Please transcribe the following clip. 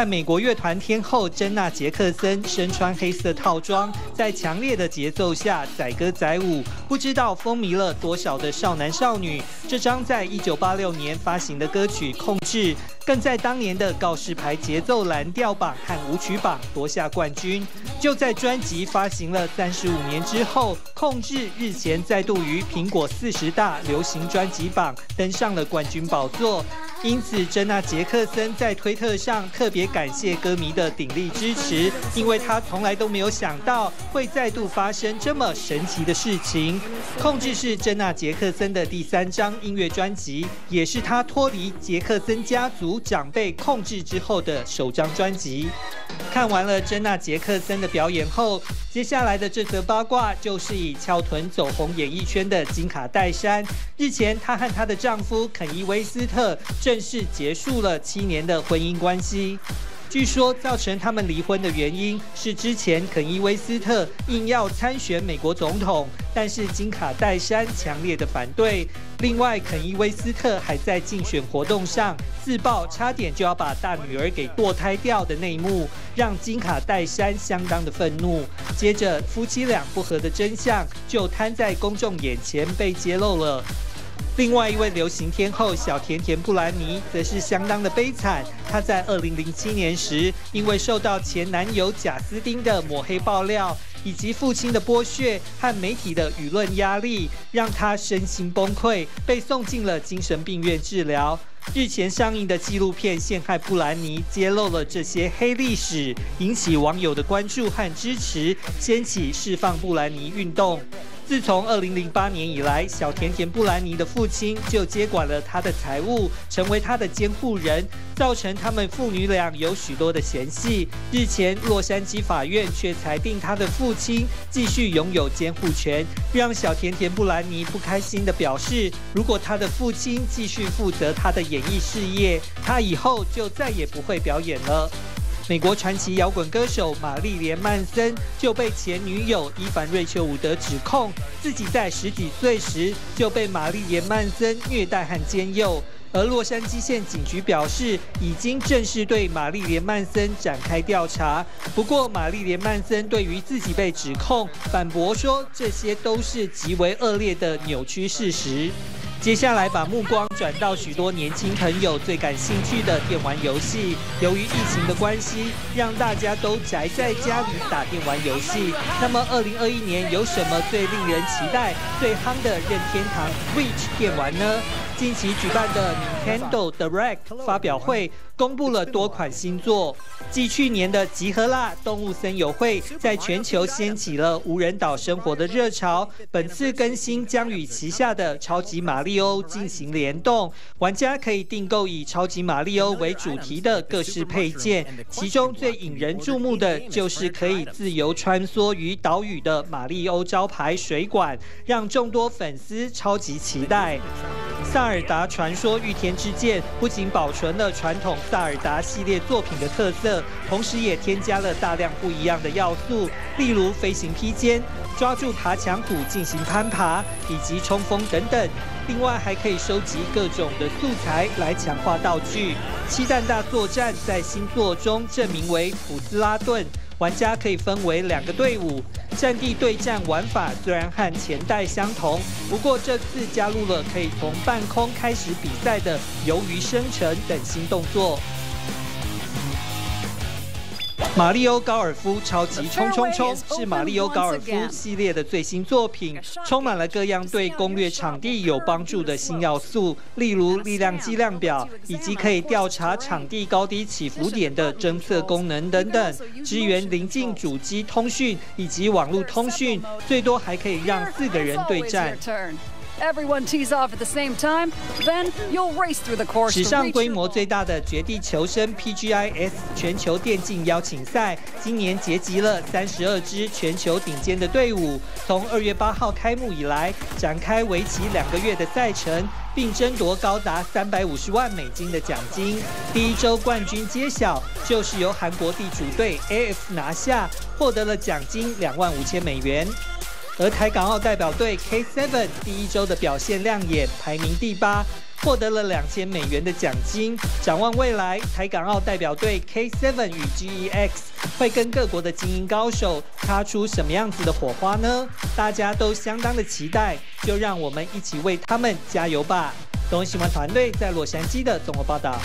看美国乐团天后珍娜·杰克森身穿黑色套装，在强烈的节奏下载歌载舞，不知道风靡了多少的少男少女。这张在1986年发行的歌曲《控制》，更在当年的告示牌节奏蓝调榜和舞曲榜夺下冠军。就在专辑发行了35年之后，《控制》日前再度于苹果40大流行专辑榜登上了冠军宝座。 因此，珍娜·杰克森在推特上特别感谢歌迷的鼎力支持，因为她从来都没有想到会再度发生这么神奇的事情。控制是珍娜·杰克森的第3张音乐专辑，也是她脱离杰克森家族长辈控制之后的首张专辑。看完了珍娜·杰克森的表演后，接下来的这则八卦就是以翘臀走红演艺圈的金卡戴珊。日前，她和她的丈夫肯伊·威斯特 正式结束了7年的婚姻关系。据说造成他们离婚的原因是之前肯伊·威斯特硬要参选美国总统，但是金卡戴珊强烈的反对。另外，肯伊·威斯特还在竞选活动上自曝差点就要把大女儿给堕胎掉的内幕，让金卡戴珊相当的愤怒。接着，夫妻俩不和的真相就摊在公众眼前被揭露了。 另外一位流行天后小甜甜布兰妮则是相当的悲惨。她在2007年时，因为受到前男友贾斯汀的抹黑爆料，以及父亲的剥削和媒体的舆论压力，让她身心崩溃，被送进了精神病院治疗。 日前上映的纪录片《陷害布兰妮》揭露了这些黑历史，引起网友的关注和支持，掀起释放布兰妮运动。自从2008年以来，小甜甜布兰妮的父亲就接管了她的财务，成为她的监护人，造成他们父女俩有许多的嫌隙。日前，洛杉矶法院却裁定她的父亲继续拥有监护权，让小甜甜布兰妮不开心地表示，如果她的父亲继续负责她的 演艺事业，她以后就再也不会表演了。美国传奇摇滚歌手玛丽莲·曼森就被前女友伊凡·瑞秋伍德指控，自己在10几岁时就被玛丽莲·曼森虐待和奸诱。 而洛杉矶县警局表示，已经正式对玛丽莲·曼森展开调查。不过，玛丽莲·曼森对于自己被指控反驳说，这些都是极为恶劣的扭曲事实。接下来，把目光转到许多年轻朋友最感兴趣的电玩游戏。由于疫情的关系，让大家都宅在家里打电玩游戏。那么，2021年有什么最令人期待、最夯的任天堂 Switch 电玩呢？ 近期举办的 Nintendo Direct 发表会公布了多款新作，继去年的集合啦动物森友会在全球掀起了无人岛生活的热潮。本次更新将与旗下的超级马里奥进行联动，玩家可以订购以超级马里奥为主题的各式配件，其中最引人注目的就是可以自由穿梭于岛屿的马里奥招牌水管，让众多粉丝超级期待。 萨尔达传说御天之剑不仅保存了传统萨尔达系列作品的特色，同时也添加了大量不一样的要素，例如飞行披肩、抓住爬墙虎进行攀爬以及冲锋等等。另外还可以收集各种的素材来强化道具。七蛋大作战在新作中正名为普斯拉顿。 玩家可以分为2个队伍，战地对战玩法虽然和前代相同，不过这次加入了可以从半空开始比赛的鱿鱼生成等新动作。 马里奥高尔夫超级冲冲冲是马里奥高尔夫系列的最新作品，充满了各样对攻略场地有帮助的新要素，例如力量计量表以及可以调查场地高低起伏点的侦测功能等等，支援邻近主机通讯以及网络通讯，最多还可以让4个人对战。 Everyone tees off at the same time, then you'll race through the course. 史上规模最大的绝地求生 PGIS 全球电竞邀请赛，今年结集了32支全球顶尖的队伍，从2月8号开幕以来，展开为期2个月的赛程，并争夺高达$350万美金的奖金。第1周冠军揭晓，就是由韩国地主队 AF 拿下，获得了奖金$25,000美元。 而台港澳代表队 K7 第1周的表现亮眼，排名第8。获得了$2000的奖金。展望未来，台港澳代表队 K7 与 GEX 会跟各国的精英高手擦出什么样子的火花呢？大家都相当的期待，就让我们一起为他们加油吧！东新闻团队在洛杉矶的综合报道。